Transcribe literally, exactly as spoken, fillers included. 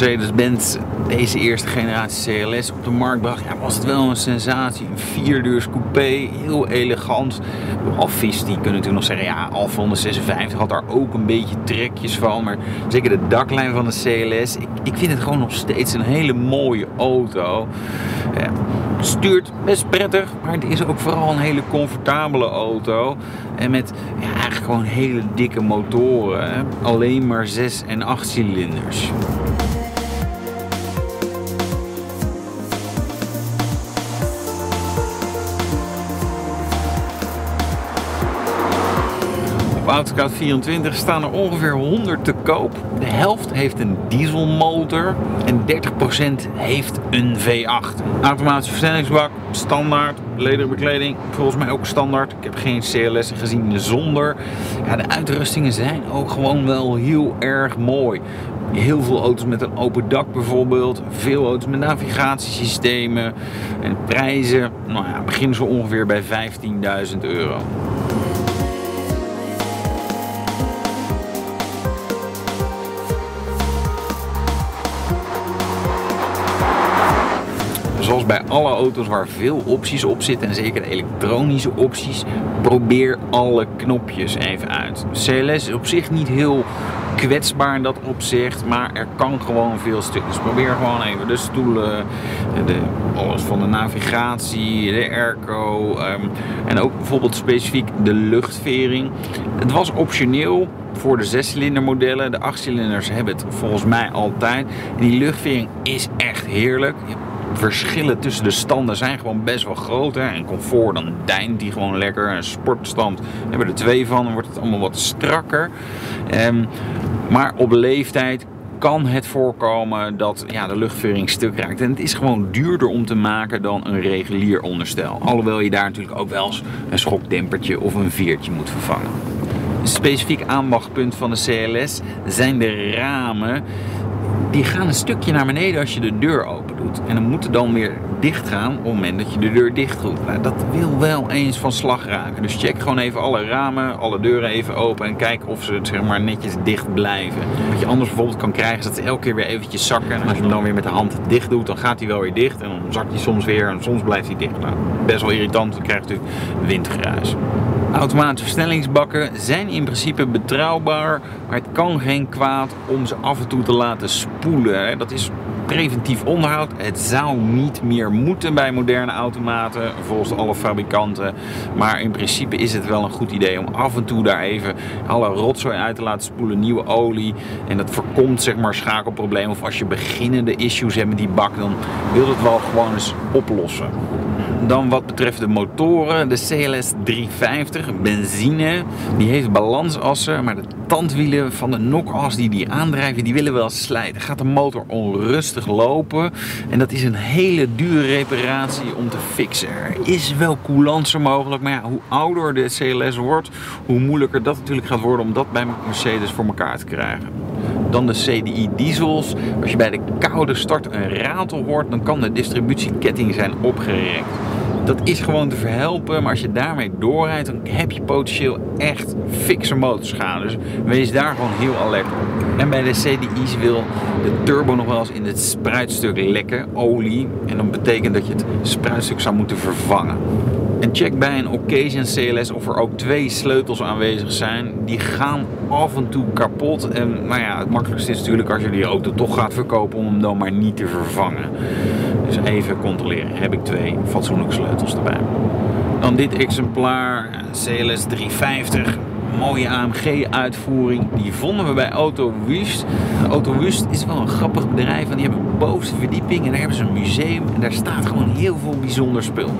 Mercedes-Benz deze eerste generatie C L S op de markt bracht, ja, was het wel een sensatie. Een vierdeurs coupé, heel elegant. De Alfa's die kunnen natuurlijk nog zeggen, ja, Alfa honderdzesenvijftig had daar ook een beetje trekjes van. Maar zeker de daklijn van de C L S, ik, ik vind het gewoon nog steeds een hele mooie auto. Ja. Stuurt best prettig, maar het is ook vooral een hele comfortabele auto. En met ja, eigenlijk gewoon hele dikke motoren. Hè? Alleen maar zes en acht cilinders. Op AutoScout vierentwintig staan er ongeveer honderd te koop. De helft heeft een dieselmotor en dertig procent heeft een V acht. Automatische versnellingsbak, standaard, lederen bekleding, volgens mij ook standaard. Ik heb geen C L S'en gezien zonder. Ja, de uitrustingen zijn ook gewoon wel heel erg mooi. Heel veel auto's met een open dak bijvoorbeeld. Veel auto's met navigatiesystemen. En prijzen, nou ja, beginnen zo ongeveer bij vijftienduizend euro. Zoals bij alle auto's waar veel opties op zitten, en zeker de elektronische opties, probeer alle knopjes even uit. C L S is op zich niet heel kwetsbaar in dat opzicht, maar er kan gewoon veel stuk. Dus probeer gewoon even de stoelen, de, alles van de navigatie, de airco um, en ook bijvoorbeeld specifiek de luchtvering. Het was optioneel voor de zescilinder modellen. De achtcilinders hebben het volgens mij altijd. Die luchtvering is echt heerlijk. Verschillen tussen de standen zijn gewoon best wel groot. Hè? En comfort, dan deint die gewoon lekker. En sportstand hebben er twee van, dan wordt het allemaal wat strakker. Um, maar op leeftijd kan het voorkomen dat ja, de luchtvering stuk raakt. En het is gewoon duurder om te maken dan een regulier onderstel. Alhoewel je daar natuurlijk ook wel eens een schokdempertje of een viertje moet vervangen. Een specifiek aandachtspunt van de C L S zijn de ramen. Die gaan een stukje naar beneden als je de deur open doet. En dan moeten dan weer dicht gaan op het moment dat je de deur dicht doet. Nou, dat wil wel eens van slag raken. Dus check gewoon even alle ramen, alle deuren even open en kijk of ze zeg maar netjes dicht blijven. Wat je anders bijvoorbeeld kan krijgen is dat ze elke keer weer eventjes zakken. En als je hem dan weer met de hand dicht doet, dan gaat hij wel weer dicht. En dan zakt hij soms weer en soms blijft hij dicht. Nou, best wel irritant, dan krijg je natuurlijk windgeruis. Automatische versnellingsbakken zijn in principe betrouwbaar, maar het kan geen kwaad om ze af en toe te laten spoelen. Dat is preventief onderhoud. Het zou niet meer moeten bij moderne automaten, volgens alle fabrikanten. Maar in principe is het wel een goed idee om af en toe daar even alle rotzooi uit te laten spoelen, nieuwe olie. En dat voorkomt zeg maar schakelproblemen. Of als je beginnende issues hebt met die bak, dan wil het wel gewoon eens oplossen. Dan wat betreft de motoren, de C L S driehonderdvijftig, benzine, die heeft balansassen, maar de tandwielen van de nokas die die aandrijven, die willen wel slijten. Gaat de motor onrustig lopen en dat is een hele dure reparatie om te fixen. Er is wel coulance mogelijk, maar ja, hoe ouder de C L S wordt, hoe moeilijker dat natuurlijk gaat worden om dat bij Mercedes voor elkaar te krijgen. Dan de C D I diesels. Als je bij de koude start een ratel hoort, dan kan de distributieketting zijn opgerekt. Dat is gewoon te verhelpen, maar als je daarmee doorrijdt, dan heb je potentieel echt fikse motorschade. Dus wees daar gewoon heel alert op. En bij de C D I's wil de turbo nog wel eens in het spruitstuk lekken, olie. En dat betekent dat je het spruitstuk zou moeten vervangen. En check bij een Occasion C L S of er ook twee sleutels aanwezig zijn. Die gaan af en toe kapot. En nou ja, het makkelijkste is natuurlijk als je die auto toch gaat verkopen om hem dan maar niet te vervangen. Dus even controleren. Heb ik twee fatsoenlijke sleutels erbij? Dan dit exemplaar, C L S driehonderdvijftig. Mooie A M G uitvoering, die vonden we bij AutoWust. AutoWust is wel een grappig bedrijf, want die hebben bovenste verdieping en daar hebben ze een museum en daar staat gewoon heel veel bijzonder spul.